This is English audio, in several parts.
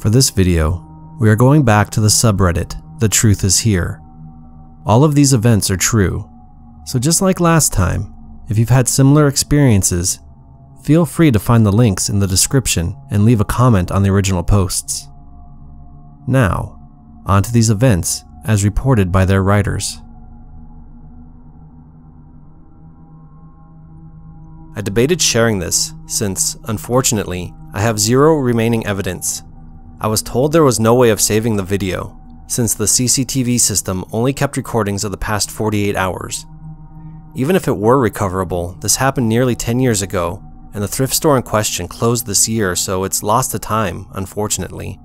For this video, we are going back to the subreddit, The Truth is Here. All of these events are true, so just like last time, if you've had similar experiences, feel free to find the links in the description and leave a comment on the original posts. Now, onto these events as reported by their writers. I debated sharing this since, unfortunately, I have zero remaining evidence. I was told there was no way of saving the video, since the CCTV system only kept recordings of the past 48 hours. Even if it were recoverable, this happened nearly 10 years ago, and the thrift store in question closed this year, so it's lost to time, unfortunately.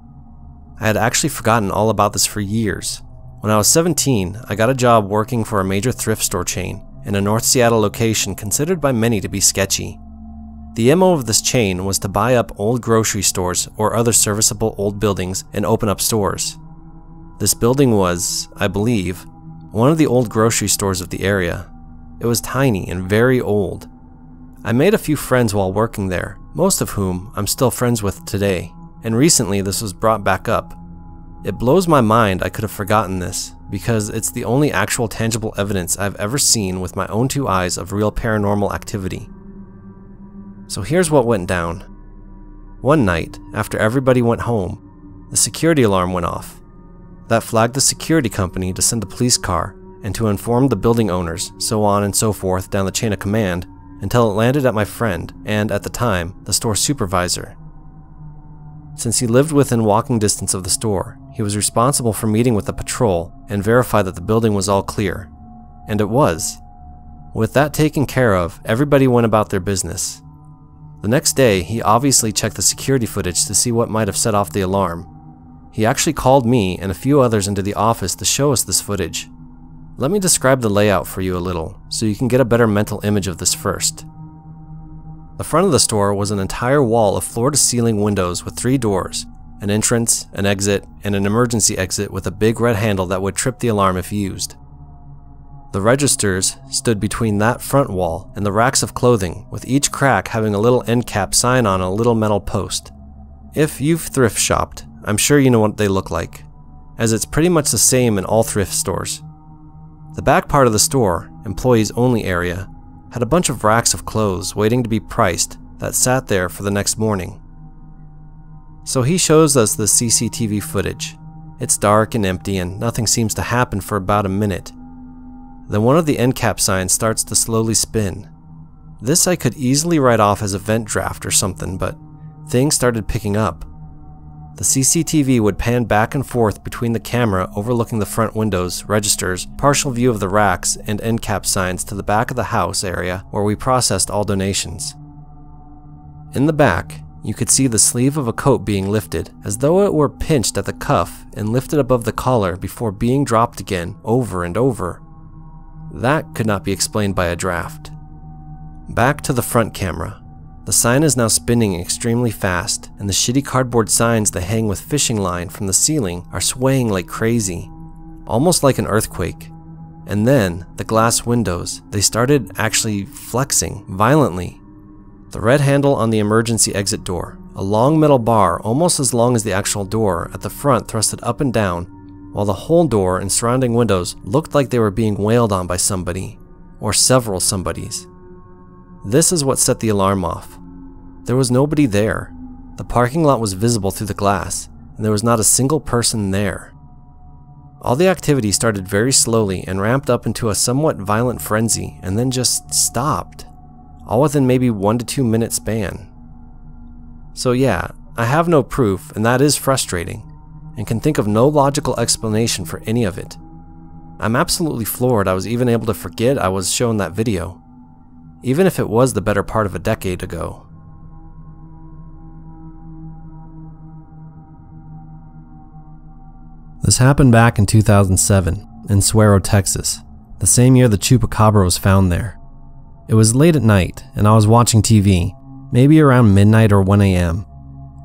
I had actually forgotten all about this for years. When I was 17, I got a job working for a major thrift store chain in a North Seattle location considered by many to be sketchy. The MO of this chain was to buy up old grocery stores or other serviceable old buildings and open up stores. This building was, I believe, one of the old grocery stores of the area. It was tiny and very old. I made a few friends while working there, most of whom I'm still friends with today, and recently this was brought back up. It blows my mind I could have forgotten this, because it's the only actual tangible evidence I've ever seen with my own two eyes of real paranormal activity. So here's what went down. One night, after everybody went home, the security alarm went off. That flagged the security company to send a police car and to inform the building owners, so on and so forth down the chain of command, until it landed at my friend and, at the time, the store supervisor. Since he lived within walking distance of the store, he was responsible for meeting with the patrol and verify that the building was all clear. And it was. With that taken care of, everybody went about their business. The next day, he obviously checked the security footage to see what might have set off the alarm. He actually called me and a few others into the office to show us this footage. Let me describe the layout for you a little, so you can get a better mental image of this first. The front of the store was an entire wall of floor-to-ceiling windows with three doors, an entrance, an exit, and an emergency exit with a big red handle that would trip the alarm if used. The registers stood between that front wall and the racks of clothing, with each crack having a little end cap sign on a little metal post. If you've thrift shopped, I'm sure you know what they look like, as it's pretty much the same in all thrift stores. The back part of the store, employees only area, had a bunch of racks of clothes waiting to be priced that sat there for the next morning. So he shows us the CCTV footage. It's dark and empty and nothing seems to happen for about a minute. Then one of the end cap signs starts to slowly spin. This I could easily write off as a vent draft or something, but things started picking up. The CCTV would pan back and forth between the camera overlooking the front windows, registers, partial view of the racks, and end cap signs to the back of the house area where we processed all donations. In the back, you could see the sleeve of a coat being lifted, as though it were pinched at the cuff and lifted above the collar before being dropped again over and over. That could not be explained by a draft. Back to the front camera. The sign is now spinning extremely fast, and the shitty cardboard signs that hang with fishing line from the ceiling are swaying like crazy, almost like an earthquake. And then, the glass windows, they started actually flexing violently. The red handle on the emergency exit door, a long metal bar almost as long as the actual door at the front, thrusted up and down, while the whole door and surrounding windows looked like they were being wailed on by somebody, or several somebodies. This is what set the alarm off. There was nobody there. The parking lot was visible through the glass, and there was not a single person there. All the activity started very slowly and ramped up into a somewhat violent frenzy, and then just stopped, all within maybe 1 to 2 minute span. So yeah, I have no proof, and that is frustrating, and can think of no logical explanation for any of it. I'm absolutely floored I was even able to forget I was shown that video, even if it was the better part of a decade ago. This happened back in 2007 in Suero, Texas, the same year the Chupacabra was found there. It was late at night and I was watching TV, maybe around midnight or 1 a.m.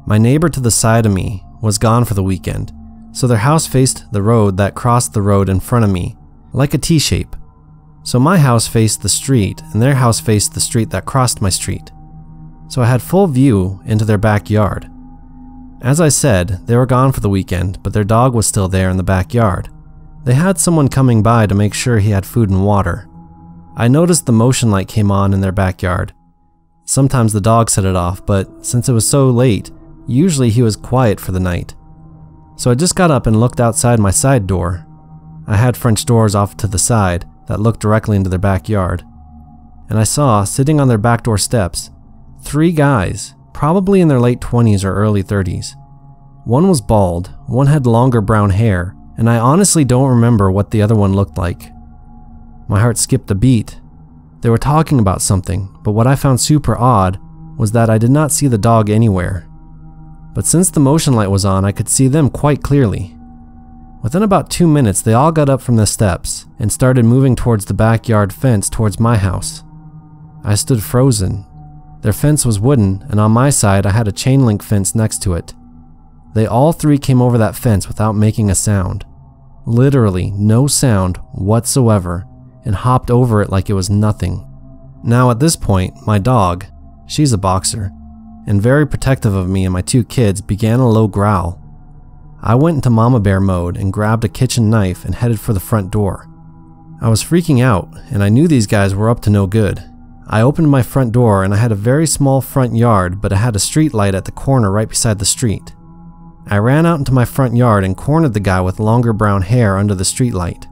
My neighbor to the side of me was gone for the weekend, so their house faced the road that crossed the road in front of me, like a T-shape. So my house faced the street, and their house faced the street that crossed my street. So I had full view into their backyard. As I said, they were gone for the weekend, but their dog was still there in the backyard. They had someone coming by to make sure he had food and water. I noticed the motion light came on in their backyard. Sometimes the dog set it off, but since it was so late, usually he was quiet for the night. So I just got up and looked outside my side door. I had French doors off to the side that looked directly into their backyard. And I saw, sitting on their back door steps, three guys, probably in their late 20s or early 30s. One was bald, one had longer brown hair, and I honestly don't remember what the other one looked like. My heart skipped a beat. They were talking about something, but what I found super odd was that I did not see the dog anywhere. But since the motion light was on, I could see them quite clearly. Within about 2 minutes, they all got up from the steps and started moving towards the backyard fence towards my house. I stood frozen. Their fence was wooden, and on my side I had a chain link fence next to it. They all three came over that fence without making a sound. Literally no sound whatsoever, and hopped over it like it was nothing. Now at this point, my dog, she's a boxer, and very protective of me and my two kids, began a low growl. I went into mama bear mode and grabbed a kitchen knife and headed for the front door. I was freaking out, and I knew these guys were up to no good. I opened my front door, and I had a very small front yard, but it had a street light at the corner right beside the street. I ran out into my front yard and cornered the guy with longer brown hair under the street light.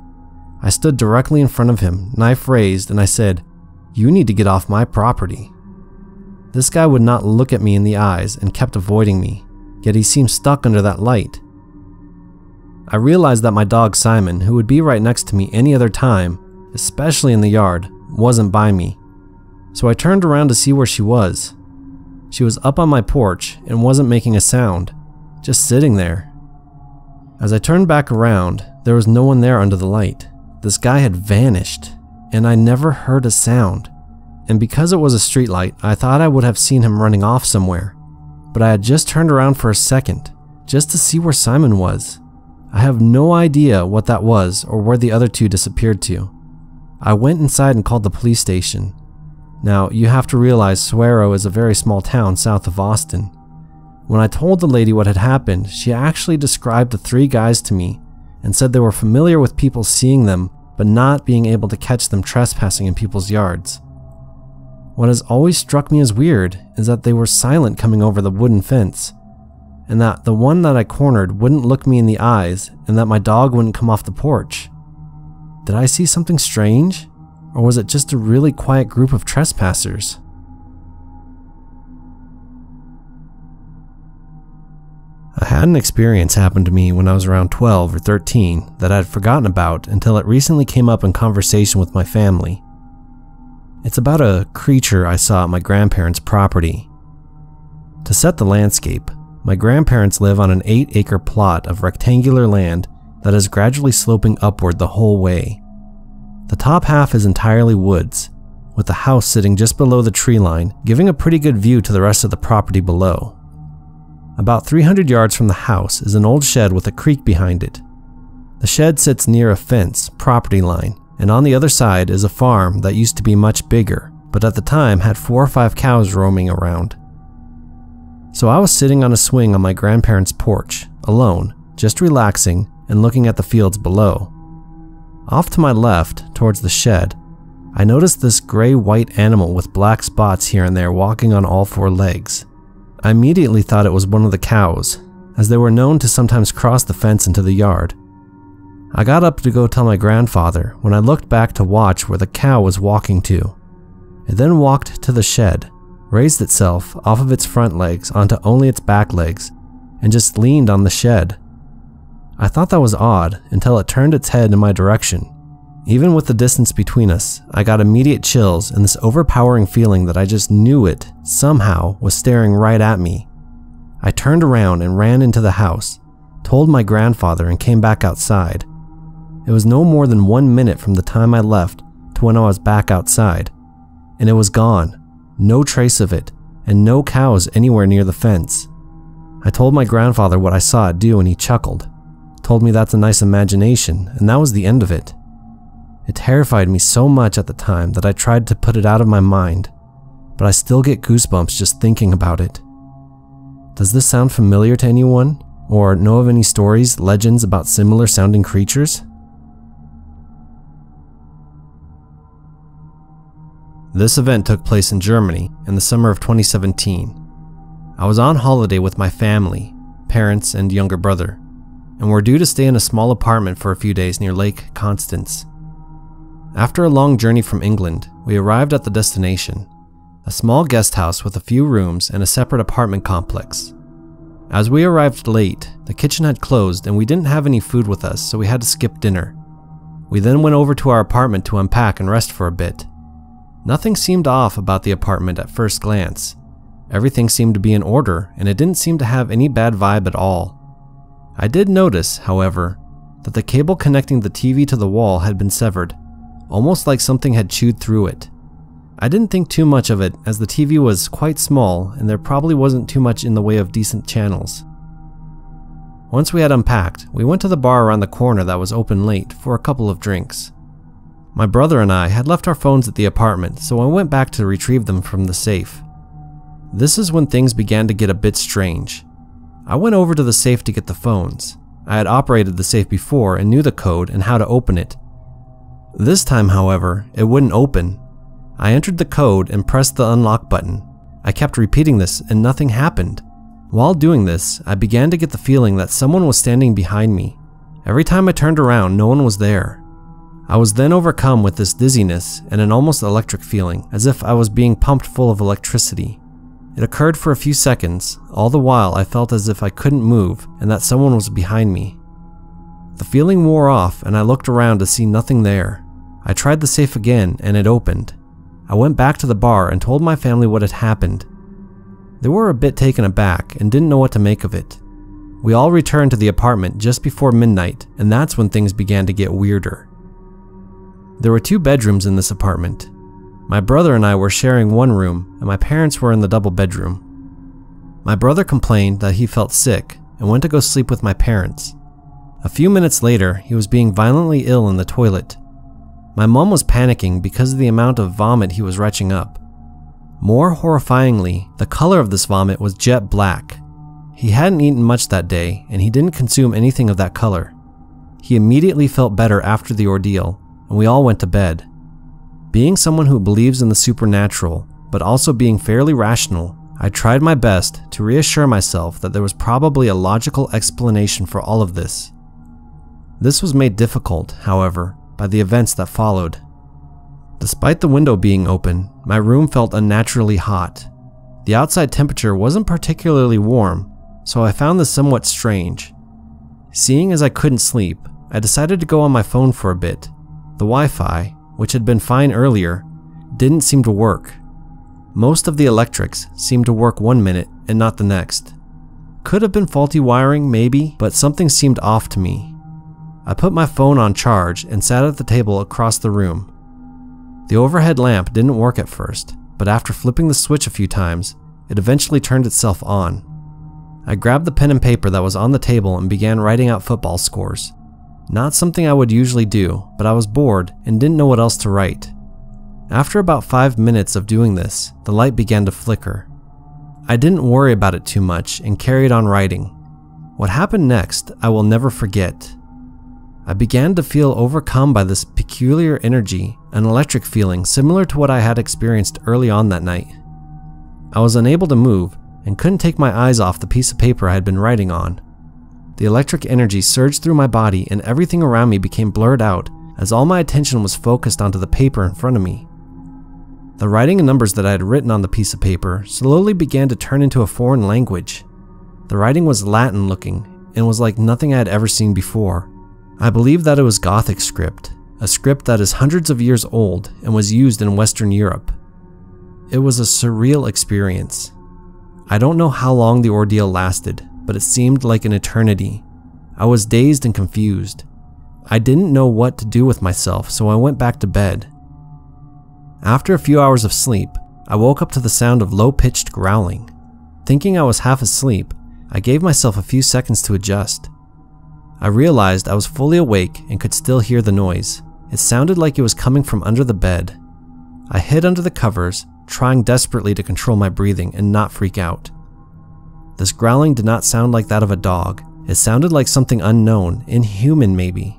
I stood directly in front of him, knife raised, and I said, "You need to get off my property." This guy would not look at me in the eyes and kept avoiding me, yet he seemed stuck under that light. I realized that my dog Simon, who would be right next to me any other time, especially in the yard, wasn't by me. So I turned around to see where she was. She was up on my porch and wasn't making a sound, just sitting there. As I turned back around, there was no one there under the light. This guy had vanished, and I never heard a sound. And because it was a streetlight, I thought I would have seen him running off somewhere. But I had just turned around for a second, just to see where Simon was. I have no idea what that was or where the other two disappeared to. I went inside and called the police station. Now, you have to realize Suero is a very small town south of Austin. When I told the lady what had happened, she actually described the three guys to me and said they were familiar with people seeing them but not being able to catch them trespassing in people's yards. What has always struck me as weird is that they were silent coming over the wooden fence, and that the one that I cornered wouldn't look me in the eyes, and that my dog wouldn't come off the porch. Did I see something strange? Or was it just a really quiet group of trespassers? I had an experience happen to me when I was around 12 or 13 that I had forgotten about until it recently came up in conversation with my family. It's about a creature I saw at my grandparents' property. To set the landscape, my grandparents live on an 8-acre plot of rectangular land that is gradually sloping upward the whole way. The top half is entirely woods, with the house sitting just below the tree line, giving a pretty good view to the rest of the property below. About 300 yards from the house is an old shed with a creek behind it. The shed sits near a fence, property line, and on the other side is a farm that used to be much bigger, but at the time had 4 or 5 cows roaming around. So I was sitting on a swing on my grandparents' porch, alone, just relaxing and looking at the fields below. Off to my left, towards the shed, I noticed this gray-white animal with black spots here and there walking on all 4 legs. I immediately thought it was one of the cows, as they were known to sometimes cross the fence into the yard. I got up to go tell my grandfather when I looked back to watch where the cow was walking to. It then walked to the shed, raised itself off of its front legs onto only its back legs, and just leaned on the shed. I thought that was odd until it turned its head in my direction. Even with the distance between us, I got immediate chills and this overpowering feeling that I just knew it, somehow, was staring right at me. I turned around and ran into the house, told my grandfather, and came back outside. It was no more than 1 minute from the time I left to when I was back outside, and it was gone, no trace of it, and no cows anywhere near the fence. I told my grandfather what I saw it do, and he chuckled. Told me that's a nice imagination, and that was the end of it. It terrified me so much at the time that I tried to put it out of my mind, but I still get goosebumps just thinking about it. Does this sound familiar to anyone? Or know of any stories, legends about similar sounding creatures? This event took place in Germany in the summer of 2017. I was on holiday with my family, parents, and younger brother, and were due to stay in a small apartment for a few days near Lake Constance. After a long journey from England, we arrived at the destination, a small guest house with a few rooms and a separate apartment complex. As we arrived late, the kitchen had closed and we didn't have any food with us, so we had to skip dinner. We then went over to our apartment to unpack and rest for a bit. Nothing seemed off about the apartment at first glance. Everything seemed to be in order and it didn't seem to have any bad vibe at all. I did notice, however, that the cable connecting the TV to the wall had been severed, almost like something had chewed through it. I didn't think too much of it as the TV was quite small and there probably wasn't too much in the way of decent channels. Once we had unpacked, we went to the bar around the corner that was open late for a couple of drinks. My brother and I had left our phones at the apartment, so I went back to retrieve them from the safe. This is when things began to get a bit strange. I went over to the safe to get the phones. I had operated the safe before and knew the code and how to open it. This time, however, it wouldn't open. I entered the code and pressed the unlock button. I kept repeating this and nothing happened. While doing this, I began to get the feeling that someone was standing behind me. Every time I turned around, no one was there. I was then overcome with this dizziness and an almost electric feeling, as if I was being pumped full of electricity. It occurred for a few seconds, all the while I felt as if I couldn't move and that someone was behind me. The feeling wore off and I looked around to see nothing there. I tried the safe again and it opened. I went back to the bar and told my family what had happened. They were a bit taken aback and didn't know what to make of it. We all returned to the apartment just before midnight and that's when things began to get weirder. There were two bedrooms in this apartment. My brother and I were sharing one room, and my parents were in the double bedroom. My brother complained that he felt sick and went to go sleep with my parents. A few minutes later, he was being violently ill in the toilet. My mom was panicking because of the amount of vomit he was retching up. More horrifyingly, the color of this vomit was jet black. He hadn't eaten much that day, and he didn't consume anything of that color. He immediately felt better after the ordeal, and we all went to bed. Being someone who believes in the supernatural, but also being fairly rational, I tried my best to reassure myself that there was probably a logical explanation for all of this. This was made difficult, however, by the events that followed. Despite the window being open, my room felt unnaturally hot. The outside temperature wasn't particularly warm, so I found this somewhat strange. Seeing as I couldn't sleep, I decided to go on my phone for a bit. The Wi-Fi, which had been fine earlier, didn't seem to work. Most of the electrics seemed to work one minute and not the next. Could have been faulty wiring, maybe, but something seemed off to me. I put my phone on charge and sat at the table across the room. The overhead lamp didn't work at first, but after flipping the switch a few times, it eventually turned itself on. I grabbed the pen and paper that was on the table and began writing out football scores. Not something I would usually do, but I was bored and didn't know what else to write. After about 5 minutes of doing this, the light began to flicker. I didn't worry about it too much and carried on writing. What happened next, I will never forget. I began to feel overcome by this peculiar energy, an electric feeling similar to what I had experienced early on that night. I was unable to move and couldn't take my eyes off the piece of paper I had been writing on. The electric energy surged through my body and everything around me became blurred out as all my attention was focused onto the paper in front of me. The writing and numbers that I had written on the piece of paper slowly began to turn into a foreign language. The writing was Latin looking and was like nothing I had ever seen before. I believe that it was Gothic script, a script that is hundreds of years old and was used in Western Europe. It was a surreal experience. I don't know how long the ordeal lasted, but it seemed like an eternity. I was dazed and confused. I didn't know what to do with myself, so I went back to bed. After a few hours of sleep, I woke up to the sound of low-pitched growling. Thinking I was half asleep, I gave myself a few seconds to adjust. I realized I was fully awake and could still hear the noise. It sounded like it was coming from under the bed. I hid under the covers, trying desperately to control my breathing and not freak out. This growling did not sound like that of a dog. It sounded like something unknown, inhuman maybe.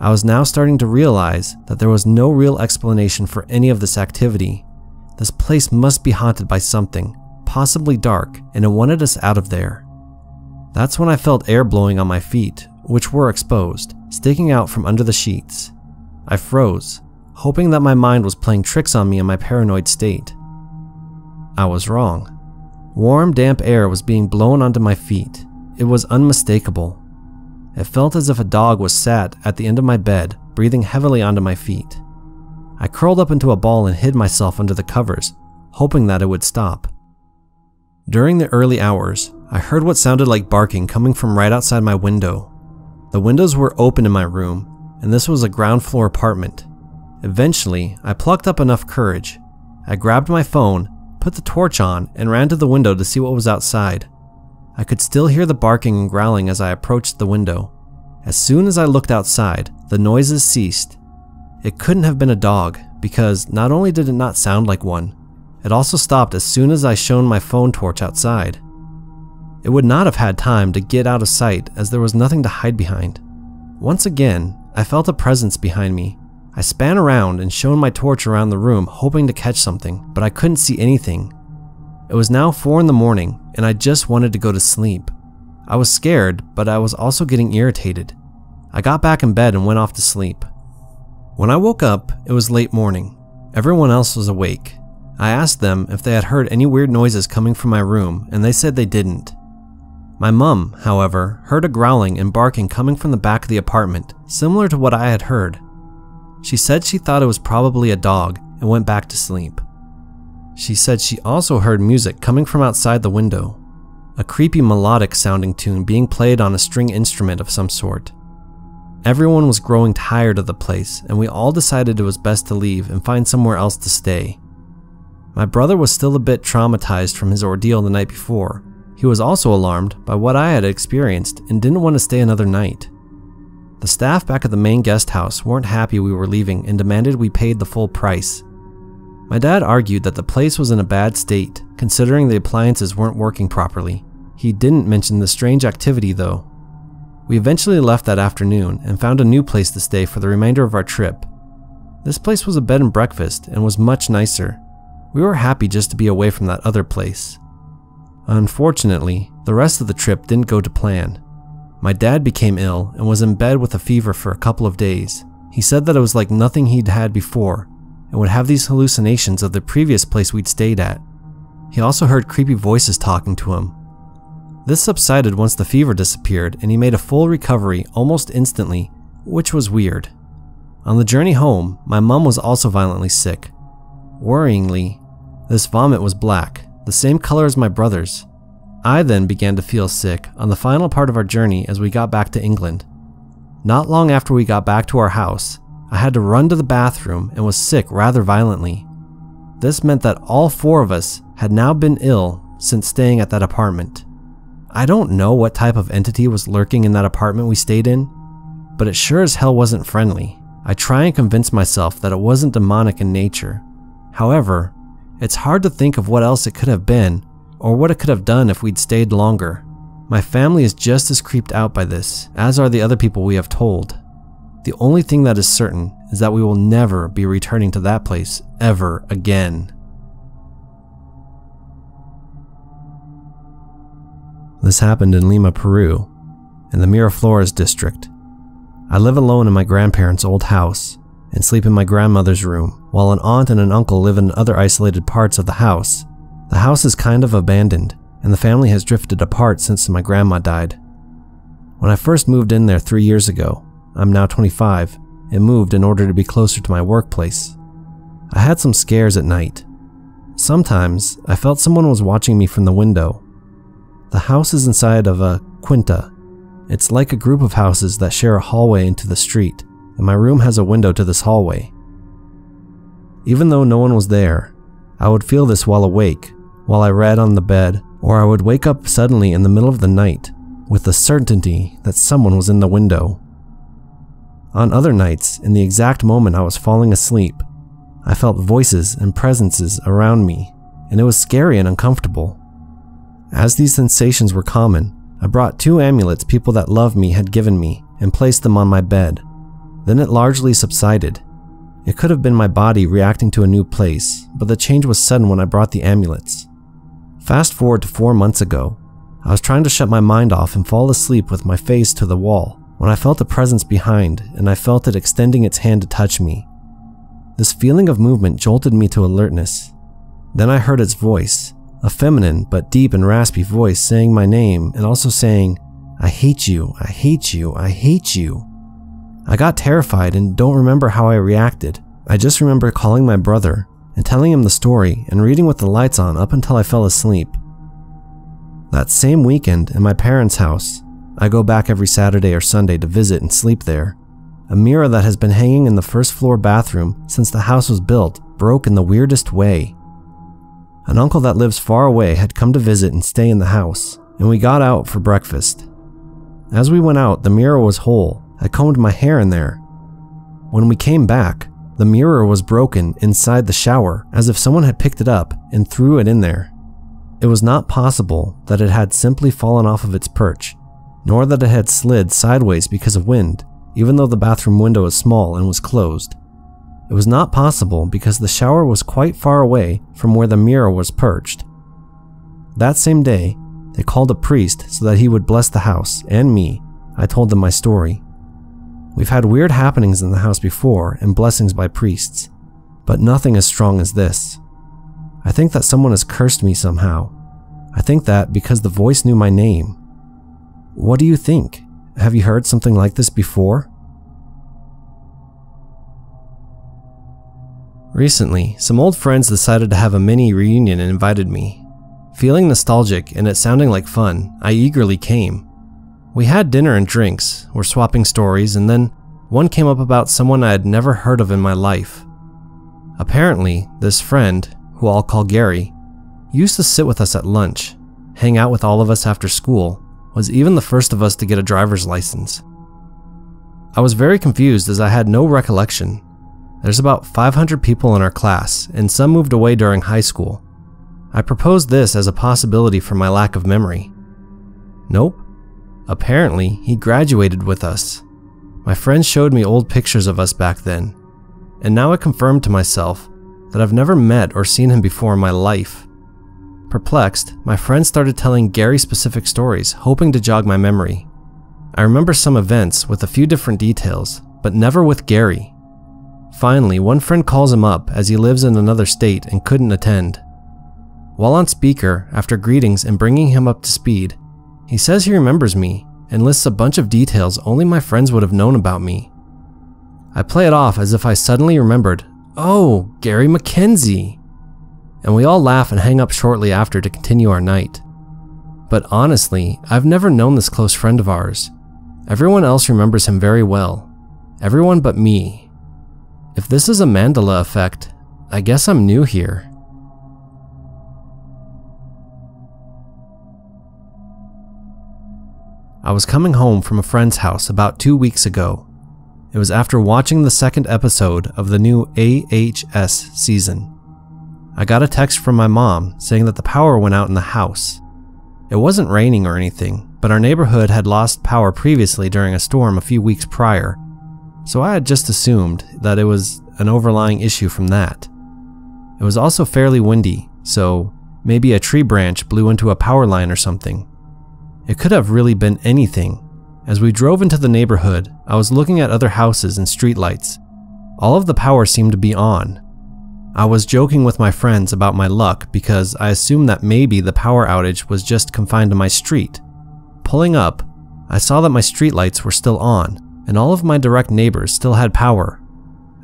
I was now starting to realize that there was no real explanation for any of this activity. This place must be haunted by something, possibly dark, and it wanted us out of there. That's when I felt air blowing on my feet, which were exposed, sticking out from under the sheets. I froze, hoping that my mind was playing tricks on me in my paranoid state. I was wrong. Warm, damp air was being blown onto my feet. It was unmistakable. It felt as if a dog was sat at the end of my bed, breathing heavily onto my feet. I curled up into a ball and hid myself under the covers, hoping that it would stop. During the early hours, I heard what sounded like barking coming from right outside my window. The windows were open in my room, and this was a ground floor apartment. Eventually, I plucked up enough courage. I grabbed my phone, put the torch on, and ran to the window to see what was outside. I could still hear the barking and growling as I approached the window. As soon as I looked outside, the noises ceased. It couldn't have been a dog, because not only did it not sound like one, it also stopped as soon as I shone my phone torch outside. It would not have had time to get out of sight, as there was nothing to hide behind. Once again, I felt a presence behind me. I span around and shone my torch around the room, hoping to catch something, but I couldn't see anything. It was now 4 in the morning, and I just wanted to go to sleep. I was scared, but I was also getting irritated. I got back in bed and went off to sleep. When I woke up, it was late morning. Everyone else was awake. I asked them if they had heard any weird noises coming from my room, and they said they didn't. My mum, however, heard a growling and barking coming from the back of the apartment, similar to what I had heard. She said she thought it was probably a dog and went back to sleep. She said she also heard music coming from outside the window, a creepy melodic sounding tune being played on a string instrument of some sort. Everyone was growing tired of the place, and we all decided it was best to leave and find somewhere else to stay. My brother was still a bit traumatized from his ordeal the night before. He was also alarmed by what I had experienced and didn't want to stay another night. The staff back at the main guest house weren't happy we were leaving and demanded we paid the full price. My dad argued that the place was in a bad state, considering the appliances weren't working properly. He didn't mention the strange activity though. We eventually left that afternoon and found a new place to stay for the remainder of our trip. This place was a bed and breakfast and was much nicer. We were happy just to be away from that other place. Unfortunately, the rest of the trip didn't go to plan. My dad became ill and was in bed with a fever for a couple of days. He said that it was like nothing he'd had before and would have these hallucinations of the previous place we'd stayed at. He also heard creepy voices talking to him. This subsided once the fever disappeared, and he made a full recovery almost instantly, which was weird. On the journey home, my mum was also violently sick. Worryingly, this vomit was black, the same color as my brother's. I then began to feel sick on the final part of our journey as we got back to England. Not long after we got back to our house, I had to run to the bathroom and was sick rather violently. This meant that all 4 of us had now been ill since staying at that apartment. I don't know what type of entity was lurking in that apartment we stayed in, but it sure as hell wasn't friendly. I try and convince myself that it wasn't demonic in nature. However, it's hard to think of what else it could have been or what it could have done if we'd stayed longer. My family is just as creeped out by this, as are the other people we have told. The only thing that is certain is that we will never be returning to that place ever again. This happened in Lima, Peru, in the Miraflores district. I live alone in my grandparents' old house and sleep in my grandmother's room, while an aunt and an uncle live in other isolated parts of the house. The house is kind of abandoned, and the family has drifted apart since my grandma died. When I first moved in there 3 years ago, I'm now 25, and moved in order to be closer to my workplace. I had some scares at night. Sometimes, I felt someone was watching me from the window. The house is inside of a quinta. It's like a group of houses that share a hallway into the street, and my room has a window to this hallway. Even though no one was there, I would feel this while awake, while I read on the bed, or I would wake up suddenly in the middle of the night with the certainty that someone was in the window. On other nights, in the exact moment I was falling asleep, I felt voices and presences around me, and it was scary and uncomfortable. As these sensations were common, I brought two amulets people that loved me had given me and placed them on my bed. Then it largely subsided. It could have been my body reacting to a new place, but the change was sudden when I brought the amulets. Fast forward to 4 months ago. I was trying to shut my mind off and fall asleep with my face to the wall when I felt a presence behind, and I felt it extending its hand to touch me. This feeling of movement jolted me to alertness. Then I heard its voice, a feminine but deep and raspy voice saying my name and also saying, "I hate you, I hate you, I hate you." I got terrified and don't remember how I reacted. I just remember calling my brother and telling him the story and reading with the lights on up until I fell asleep. That same weekend, in my parents' house, I go back every Saturday or Sunday to visit and sleep there. A mirror that has been hanging in the first floor bathroom since the house was built broke in the weirdest way. An uncle that lives far away had come to visit and stay in the house, and we got out for breakfast. As we went out, the mirror was whole. I combed my hair in there. When we came back, the mirror was broken inside the shower, as if someone had picked it up and threw it in there. It was not possible that it had simply fallen off of its perch, nor that it had slid sideways because of wind, even though the bathroom window is small and was closed. It was not possible because the shower was quite far away from where the mirror was perched. That same day, they called a priest so that he would bless the house and me. I told them my story. We've had weird happenings in the house before and blessings by priests, but nothing as strong as this. I think that someone has cursed me somehow. I think that because the voice knew my name. What do you think? Have you heard something like this before? Recently, some old friends decided to have a mini reunion and invited me. Feeling nostalgic and it sounding like fun, I eagerly came. We had dinner and drinks, were swapping stories, and then one came up about someone I had never heard of in my life. Apparently, this friend, who I'll call Gary, used to sit with us at lunch, hang out with all of us after school, was even the first of us to get a driver's license. I was very confused as I had no recollection. There's about 500 people in our class, and some moved away during high school. I proposed this as a possibility for my lack of memory. Nope. Apparently, he graduated with us. My friend showed me old pictures of us back then, and now I confirmed to myself that I've never met or seen him before in my life. Perplexed, my friend started telling Gary specific stories, hoping to jog my memory. I remember some events with a few different details, but never with Gary. Finally, one friend calls him up as he lives in another state and couldn't attend. While on speaker, after greetings and bringing him up to speed, he says he remembers me and lists a bunch of details only my friends would have known about me. I play it off as if I suddenly remembered, "Oh, Gary McKenzie!" and we all laugh and hang up shortly after to continue our night. But honestly, I've never known this close friend of ours. Everyone else remembers him very well. Everyone but me. If this is a Mandela effect, I guess I'm new here. I was coming home from a friend's house about 2 weeks ago. It was after watching the second episode of the new AHS season. I got a text from my mom saying that the power went out in the house. It wasn't raining or anything, but our neighborhood had lost power previously during a storm a few weeks prior, so I had just assumed that it was an overlying issue from that. It was also fairly windy, so maybe a tree branch blew into a power line or something. It could have really been anything. As we drove into the neighborhood, I was looking at other houses and streetlights. All of the power seemed to be on. I was joking with my friends about my luck because I assumed that maybe the power outage was just confined to my street. Pulling up, I saw that my streetlights were still on, and all of my direct neighbors still had power.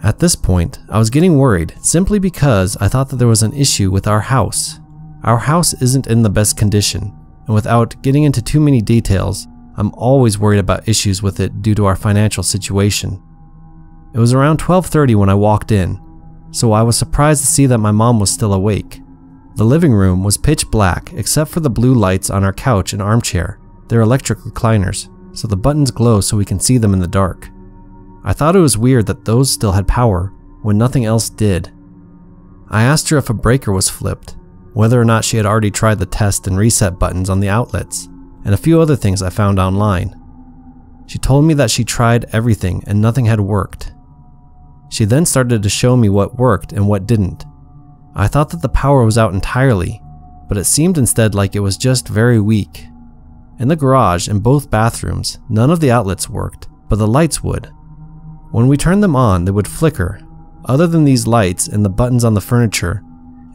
At this point, I was getting worried simply because I thought that there was an issue with our house. Our house isn't in the best condition, and without getting into too many details, I'm always worried about issues with it due to our financial situation. It was around 12:30 when I walked in, so I was surprised to see that my mom was still awake. The living room was pitch black except for the blue lights on our couch and armchair. They're electric recliners, so the buttons glow so we can see them in the dark. I thought it was weird that those still had power when nothing else did. I asked her if a breaker was flipped. whether or not she had already tried the test and reset buttons on the outlets, and a few other things I found online. She told me that she tried everything and nothing had worked. She then started to show me what worked and what didn't. I thought that the power was out entirely, but it seemed instead like it was just very weak. In the garage and both bathrooms, none of the outlets worked, but the lights would. When we turned them on, they would flicker. Other than these lights and the buttons on the furniture,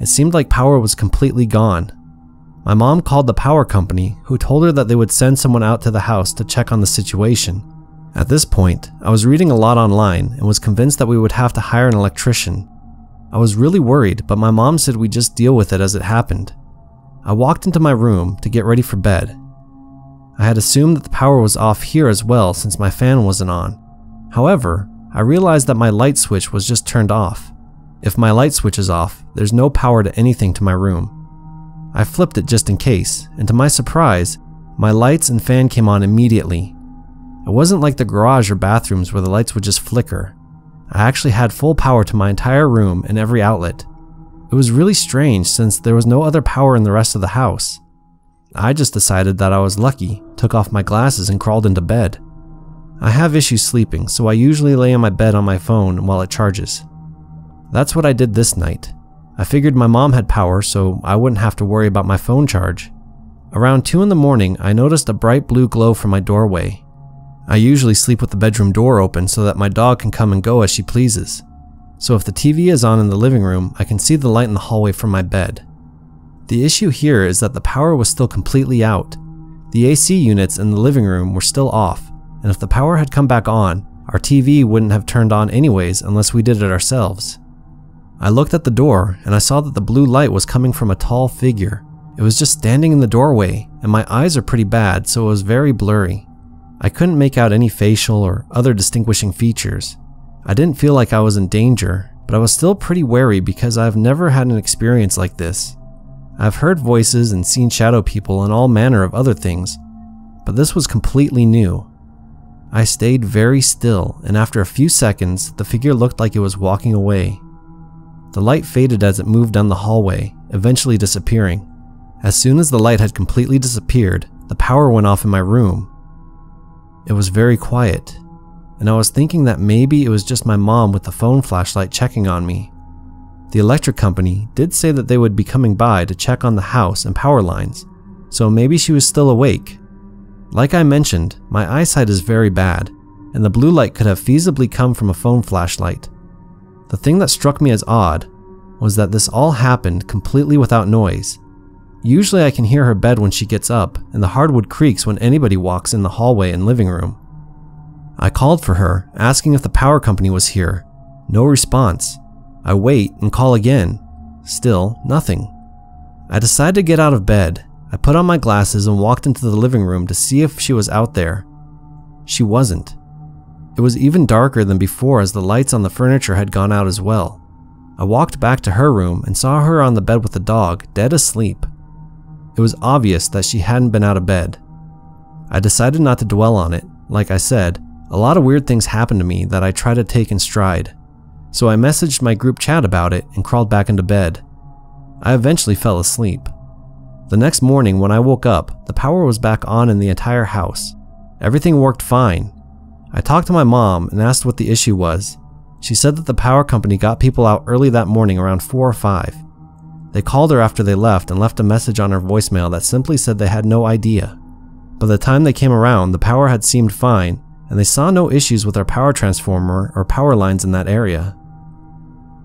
it seemed like power was completely gone. My mom called the power company, who told her that they would send someone out to the house to check on the situation. At this point, I was reading a lot online and was convinced that we would have to hire an electrician. I was really worried, but my mom said we'd just deal with it as it happened. I walked into my room to get ready for bed. I had assumed that the power was off here as well since my fan wasn't on. However, I realized that my light switch was just turned off. If my light switch is off, there's no power to anything to my room. I flipped it just in case, and to my surprise, my lights and fan came on immediately. It wasn't like the garage or bathrooms where the lights would just flicker. I actually had full power to my entire room and every outlet. It was really strange since there was no other power in the rest of the house. I just decided that I was lucky, took off my glasses and crawled into bed. I have issues sleeping, so I usually lay in my bed on my phone while it charges. That's what I did this night. I figured my mom had power, so I wouldn't have to worry about my phone charge. Around 2 in the morning, I noticed a bright blue glow from my doorway. I usually sleep with the bedroom door open so that my dog can come and go as she pleases. So if the TV is on in the living room, I can see the light in the hallway from my bed. The issue here is that the power was still completely out. The AC units in the living room were still off, and if the power had come back on, our TV wouldn't have turned on anyways unless we did it ourselves. I looked at the door and I saw that the blue light was coming from a tall figure. It was just standing in the doorway, and my eyes are pretty bad, so it was very blurry. I couldn't make out any facial or other distinguishing features. I didn't feel like I was in danger, but I was still pretty wary because I've never had an experience like this. I've heard voices and seen shadow people and all manner of other things, but this was completely new. I stayed very still, and after a few seconds, the figure looked like it was walking away. The light faded as it moved down the hallway, eventually disappearing. As soon as the light had completely disappeared, the power went off in my room. It was very quiet, and I was thinking that maybe it was just my mom with the phone flashlight checking on me. The electric company did say that they would be coming by to check on the house and power lines, so maybe she was still awake. Like I mentioned, my eyesight is very bad, and the blue light could have feasibly come from a phone flashlight. The thing that struck me as odd was that this all happened completely without noise. Usually I can hear her bed when she gets up, and the hardwood creaks when anybody walks in the hallway and living room. I called for her, asking if the power company was here. No response. I wait and call again. Still, nothing. I decide to get out of bed. I put on my glasses and walked into the living room to see if she was out there. She wasn't. It was even darker than before as the lights on the furniture had gone out as well. I walked back to her room and saw her on the bed with the dog, dead asleep. It was obvious that she hadn't been out of bed. I decided not to dwell on it. Like I said, a lot of weird things happened to me that I try to take in stride. So I messaged my group chat about it and crawled back into bed. I eventually fell asleep. The next morning when I woke up, the power was back on in the entire house. Everything worked fine. I talked to my mom and asked what the issue was. She said that the power company got people out early that morning around 4 or 5. They called her after they left and left a message on her voicemail that simply said they had no idea. By the time they came around, the power had seemed fine, and they saw no issues with our power transformer or power lines in that area.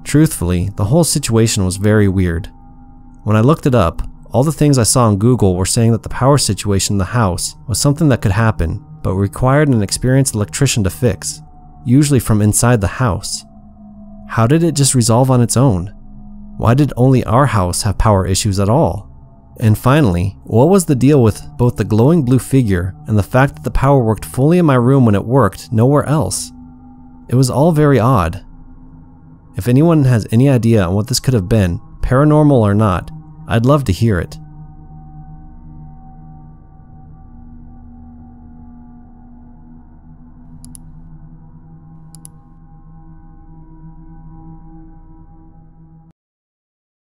Truthfully, the whole situation was very weird. When I looked it up, all the things I saw on Google were saying that the power situation in the house was something that could happen, but required an experienced electrician to fix, usually from inside the house. How did it just resolve on its own? Why did only our house have power issues at all? And finally, what was the deal with both the glowing blue figure and the fact that the power worked fully in my room when it worked nowhere else? It was all very odd. If anyone has any idea on what this could have been, paranormal or not, I'd love to hear it.